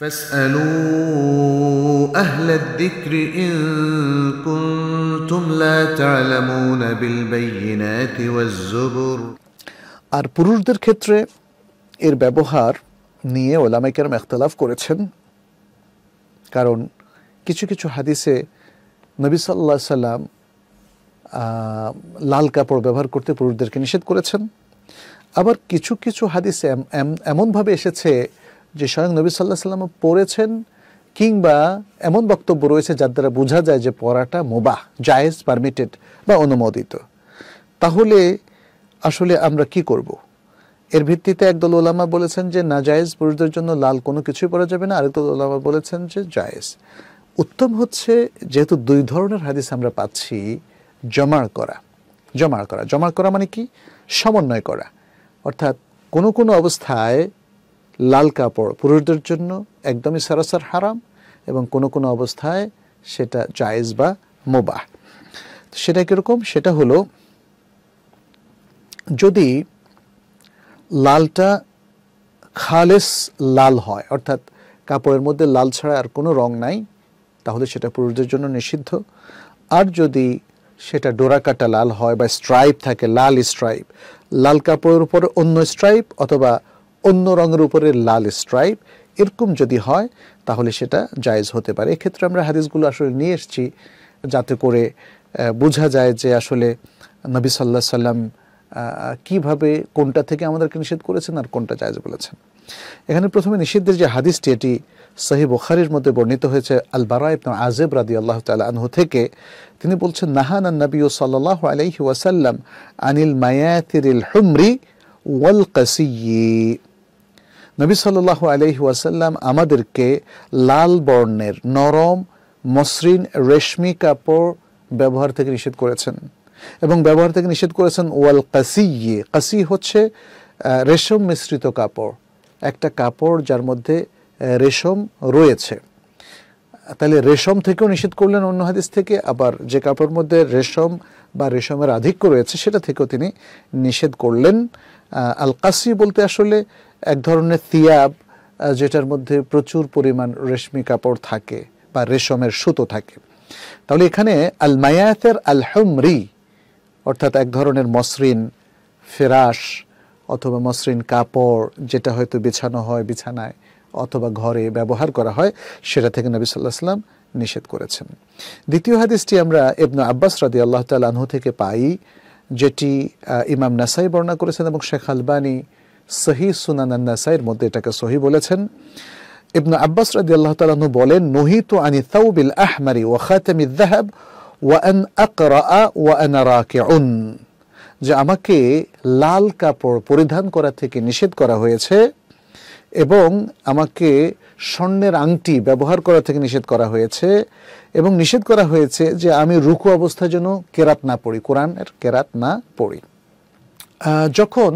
فاسألوا أهل الذكر إن كنتم لا تعلمون بالبينات والزبر আর পুরুষদের ক্ষেত্রে এর ব্যবহার নিয়ে ওলামায়ে কেরাম ইখতিলাফ করেছেন কারণ কিছু কিছু হাদিসে নবী সাল্লাল্লাহু আলাইহি সাল্লাম লাল কাপড় ব্যবহার করতে পুরুষদেরকে নিষেধ করেছেন আবার কিছু কিছু হাদিসে এমন ভাবে এসেছে যে স্বয়ং নবী সাল্লাল্লাহু আলাইহি সাল্লাম পড়েছেন কিংবা এমন বক্তব্য রয়েছে যার দ্বারা বোঝা যায় যে পড়াটা মুবাহ জায়েজ পারমিটেড বা অনুমোদিত তাহলে আসলে আমরা কি করব এর ভিত্তিতে একদল ওলামা বলেছেন যে নাজায়েজ পুরুষদের জন্য লাল কোনো কিছুই পরা যাবে না আরেকদল ওলামা বলেছেন যে জায়েজ উত্তম হচ্ছে যেহেতু দুই ধরনের হাদিস আমরা পাচ্ছি জমার করা মানে কি সমন্বয় করা অর্থাৎ কোন অবস্থায় লাল কাপড় পুরুষদের জন্য একদমই সরাসর হারাম এবং কোন অবস্থায় সেটা জায়েজ বা মুবাহ সেটা কি রকম সেটা হলো যদি লালটা খালেস লাল হয় অর্থাৎ কাপড়ের মধ্যে লাল ছাড়া আর কোনো রং নাই তাহলে সেটা পুরুষদের জন্য নিষিদ্ধ আর যদি সেটা ডোরা কাটা লাল হয় বা স্ট্রাইপ থাকে লাল স্ট্রাইপ লাল কাপড়ের উপরে অন্য স্ট্রাইপ অথবা অন্য রঙের উপরে লাল স্ট্রাইপ এরকম যদি হয় তাহলে সেটা জায়েজ হতে পারে এই ক্ষেত্রে আমরা হাদিসগুলো আসলে নিয়ে এসেছি যাতে করে বোঝা যায় যে আসলে নবী সাল্লাল্লাহু আলাইহি সাল্লাম কিভাবে কোনটা থেকে আমাদেরকে নিষেধ করেছেন আর কোনটা জায়েজ বলেছেন এখানে প্রথমে নিষিদ্ধের যে হাদিসটি এটি সহিহ বুখারীর মধ্যে বর্ণিত হয়েছে আল বারা ইবনে আযিব রাদিয়াল্লাহু তাআলা আনহু থেকে তিনি বলছেন নাহানা নবী সাল্লাল্লাহু আলাইহি ওয়াসাল্লাম আনিল মায়াতিরিল হুমরি ওয়াল কাসিয়ি নবী সাল্লাল্লাহু আলাইহি ওয়াসাল্লাম আমাদেরকে লাল বর্ণের নরম মসৃণ রেশমি কাপড় ব্যবহার থেকে নিষেধ করেছেন এবং ব্যবহার থেকে নিষেধ করেছেন ওয়াল কাসিয়ি কাসি হচ্ছে রেশম মিশ্রিত কাপড় একটা কাপড় যার মধ্যে রেশম রয়েছে তাহলে রেশম থেকেও নিষেধ করলেন অন্য হাদিস থেকে আবার যে কাপড়ের মধ্যে রেশম বা রেশমের আধিক্য রয়েছে সেটা থেকেও তিনি নিষেধ করলেন আল কাসি বলতে আসলে এক ধরনের সিয়াব যেটার মধ্যে প্রচুর পরিমাণ রেশমি কাপড় থাকে বা রেশমের সুতো থাকে তাহলে এখানে আল মায়াতের আল হুমরি অর্থাৎ এক ধরনের মসৃণ ফেরাস অথবা মসৃণ কাপড় যেটা হয়তো বিছানো হয় বিছানায় অথবা ঘরে ব্যবহার করা হয় সেটা থেকে নবী সাল্লাল্লাহু আলাইহি সাল্লাম নিষেধ করেছেন দ্বিতীয় হাদিসটি আমরা ইবনে আব্বাস রাদিয়াল্লাহু তাআলা আনহু থেকে পাই যেটি ইমাম নাসাই বর্ণনা করেছেন এবং শেখ আলবানী সহিহ সুনান আন-নাসাইর মধ্যে এটাকে সহিহ বলেছেন ইবনে আব্বাস রাদিয়াল্লাহু তাআলা আনহু বলেন নহিতু আনি সাওবিল আহমারি ওয়া খাতামিল যাহাব ওয়া আন আকরা ওয়া আনা রাকিউন যে আমাকে লাল কাপড় পরিধান করা থেকে নিষেধ করা হয়েছে এবং আমাকে স্বর্ণের আংটি ব্যবহার করা থেকে নিষেধ করা হয়েছে এবং নিষেধ করা হয়েছে যে আমি রুকু অবস্থায় যেন কেরাত না পড়ি কোরআনের কেরাত না পড়ি যখন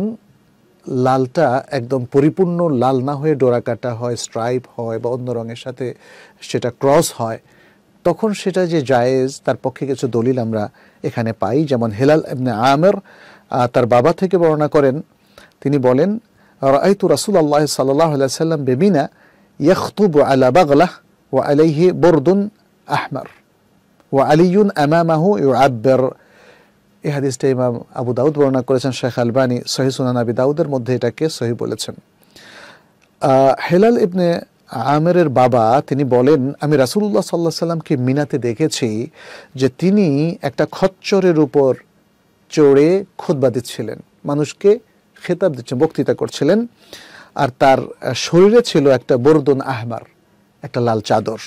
লালটা একদম পরিপূর্ণ লাল না হয়ে ডোরা কাটা হয় স্ট্রাইপ হয় বা অন্য রঙের সাথে সেটা ক্রস হয় তখন সেটা যে জায়েজ তার পক্ষে কিছু দলিল আমরা এখানে পাই যেমন হেলাল ইবনে আমের তার বাবা থেকে বর্ণনা করেন তিনি বলেন রাআইতু রাসূলুল্লাহ সাল্লাল্লাহু আলাইহি সাল্লাম বিমিনা ইখতুবু আলা বাগলাহ ওয়া আলাইহি বুরদুন আহমার ওয়া আলিউন আমামাহু ইউআব্বির এই হাদিসটা ইমাম আবু দাউদ বর্ণনা করেছেন শেখ আলবানী সহিহ সুনান আবি দাউদের মধ্যে এটাকে সহিহ বলেছেন হেলাল ইবনে আমেরের বাবা তিনি বলেন আমি রাসূলুল্লাহ সাল্লাল্লাহু আলাইহি সাল্লামকে মিনাতে দেখেছি যে তিনি একটা খচ্চরের উপর চড়ে খুতবা দিচ্ছিলেন মানুষকে খেতাব দিচ্ছেন বক্তৃতা করছিলেন আর তার শরীরে ছিল একটা বরদুন আহমার একটা লাল চাদর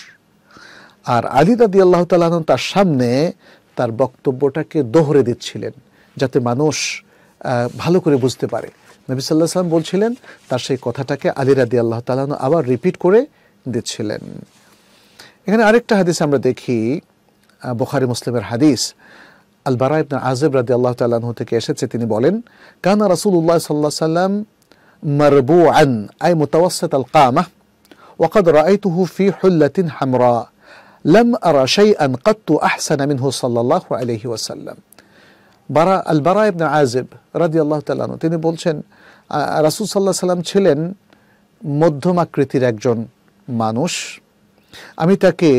আর আলী রাদিয়াল্লাহু তাআলা আনহু তার সামনে তার বক্তব্যটাকে দোহরে দিচ্ছিলেন যাতে মানুষ ভালো করে বুঝতে পারে নবী সাল্লাল্লাহু আলাইহি সাল্লাম বলছিলেন তার সেই কথাটাকে আলী রাদিয়াল্লাহু তাআলা আনহু আবার রিপিট করে দিচ্ছিলেন এখানে আরেকটা হাদিস আমরা দেখি বুখারী মুসলিমের হাদিস আল বারা ইবনে আযিব রাদিয়াল্লাহু তাআলা আনহু থেকে এসেছে তিনি বলেন কানা রাসূলুল্লাহ সাল্লাল্লাহু আলাইহি সাল্লাম মারবুআন আই মুতাওয়াসসিত আল কামাহ ওয়া কদ রাআইতুহু ফি হুল্লাতিন হামরা লাম আরা শাইআন কত আহসানা মিনহু সাল্লাল্লাহু আলাইহি ওয়াসাল্লাম আল বারা ইবনে আযিব রাদিয়াল্লাহু তাআলা আনহু তিনি বলছেন রাসূল সাল্লাল্লাহু আলাইহি সাল্লাম ছিলেন মধ্যম আকৃতির একজন मानुष आमी ताके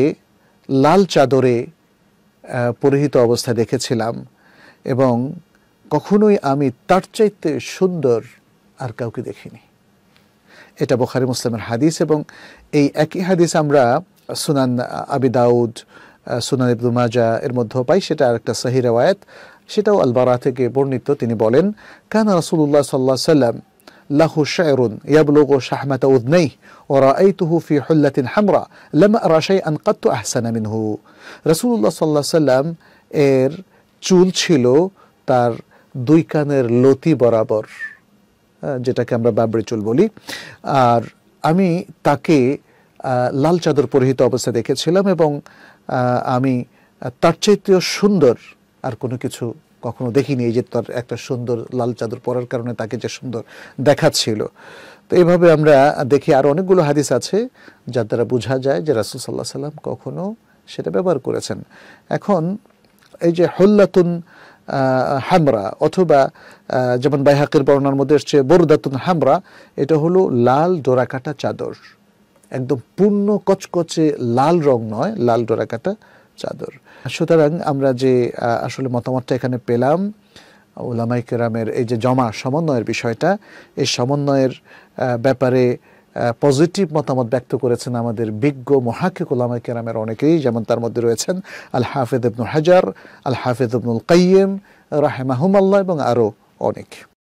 लाल चादरे परिहित अवस्था देखेछिलाम एबं कखनोई आमी तार चाइते सुंदर आर काउके देखिनि। एटा बुखारी मुस्लिमेर हादिस एबं एई एकई हादिस आमरा सुनान आबी दाऊद सुनान इब्नु माजा एर मध्येও पाई। सेटा आरेकटा सही रिवायत, सेटाও আল বারা থেকে বর্ণিত। তিনি বলেন কানা রাসূলুল্লাহ সাল্লাল্লাহু আলাইহি সাল্লাম লাহু শা'রুন ইয়াবলুগু শাহমাতা উযনাইহি ওয়া রাআইতুহু ফি হুল্লাতিন হামরা লাম আরা শাইআন কাত্তু আহসানা মিনহু। রাসূলুল্লাহ সাল্লাল্লাহু আলাইহি সাল্লাম এর চুল ছিল তার দুই কানের লতি বরাবর, যেটাকে আমরা বাবরি চুল বলি। আর আমি তাকে লাল চাদর পরিহিত অবস্থা দেখেছিলাম এবং আমি তার চাইতেও সুন্দর আর কোনো কিছু কখনো দেখিনি। এই যে তার একটা সুন্দর লাল চাদর পরার কারণে তাকে যে সুন্দর দেখাচ্ছিল। তো এইভাবে আমরা দেখি আর অনেকগুলো হাদিস আছে যার দ্বারা বোঝা যায় যে রাসূল সাল্লাল্লাহু আলাইহি সাল্লাম কখনো সেটা ব্যবহার করেছেন। এখন এই যে হুল্লাতুন হামরা অথবা যেমন বাইহাকির বর্ণনার মধ্যে আসছে বুরদাতুন হামরা, এটা হলো লাল ডোরাকাটা চাদর, একদম পূর্ণ কচকচে লাল রং নয়, লাল ডোরাকাটা চাদর। সুতরাং আমরা যে আসলে মতামতটা এখানে পেলাম উলামায়ে কেরামের এই যে জমা সমন্বয়ের বিষয়টা, এই সমন্বয়ের ব্যাপারে পজিটিভ মতামত ব্যক্ত করেছেন আমাদের বিজ্ঞ মুহাক্কিক উলামায়ে কেরামের অনেকেই, যেমন তার মধ্যে রয়েছেন আল হাফেজ ইবনু হাজার, আল হাফেজ ইবনুল কাইয়িম রাহিমাহুল্লাহ এবং আরও অনেক।